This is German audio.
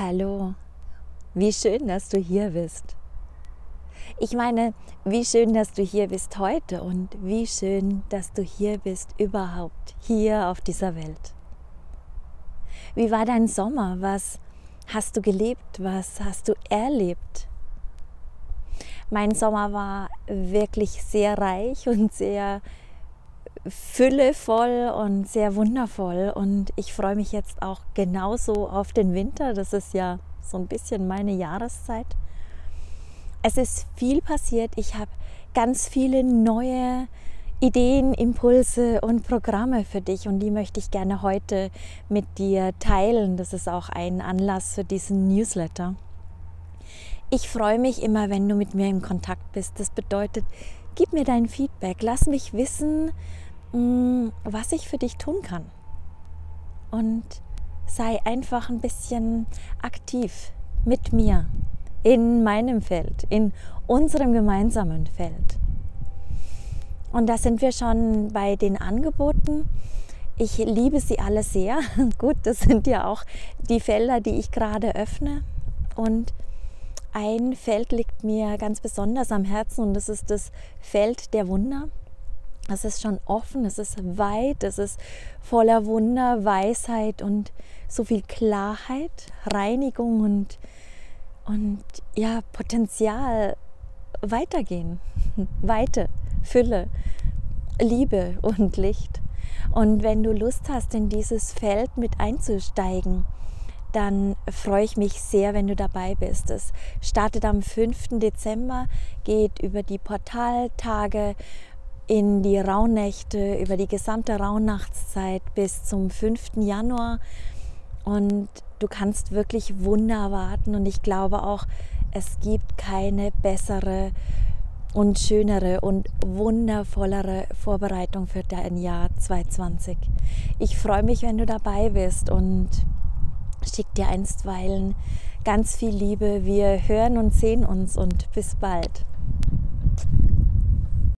Hallo, wie schön, dass du hier bist. Ich meine, wie schön, dass du hier bist heute und wie schön, dass du hier bist überhaupt, hier auf dieser Welt. Wie war dein Sommer? Was hast du gelebt? Was hast du erlebt? Mein Sommer war wirklich sehr reich und sehr füllevoll und sehr wundervoll, und ich freue mich jetzt auch genauso auf den Winter. Das ist ja so ein bisschen meine Jahreszeit. Es ist viel passiert. Ich habe ganz viele neue Ideen, Impulse und Programme für dich, und die möchte ich gerne heute mit dir teilen. Das ist auch ein Anlass für diesen Newsletter. Ich freue mich immer, wenn du mit mir in Kontakt bist. Das bedeutet, gib mir dein Feedback, lass mich wissen, was ich für dich tun kann, und sei einfach ein bisschen aktiv mit mir in meinem Feld, in unserem gemeinsamen Feld. Und da sind wir schon bei den Angeboten. Ich liebe sie alle sehr. Gut, das sind ja auch die Felder, die ich gerade öffne, und ein Feld liegt mir ganz besonders am Herzen, und das ist das Feld der Wunder. Es ist schon offen, es ist weit, es ist voller Wunder, Weisheit und so viel Klarheit, Reinigung und ja, Potenzial, Weitergehen, Weite, Fülle, Liebe und Licht. Und wenn du Lust hast, in dieses Feld mit einzusteigen, dann freue ich mich sehr, wenn du dabei bist. Es startet am 5. Dezember, geht über die Portaltage in die Rauhnächte, über die gesamte Rauhnachtszeit bis zum 5. Januar. Und du kannst wirklich Wunder erwarten. Und ich glaube auch, es gibt keine bessere und schönere und wundervollere Vorbereitung für dein Jahr 2020. Ich freue mich, wenn du dabei bist, und schick dir einstweilen ganz viel Liebe. Wir hören und sehen uns, und bis bald.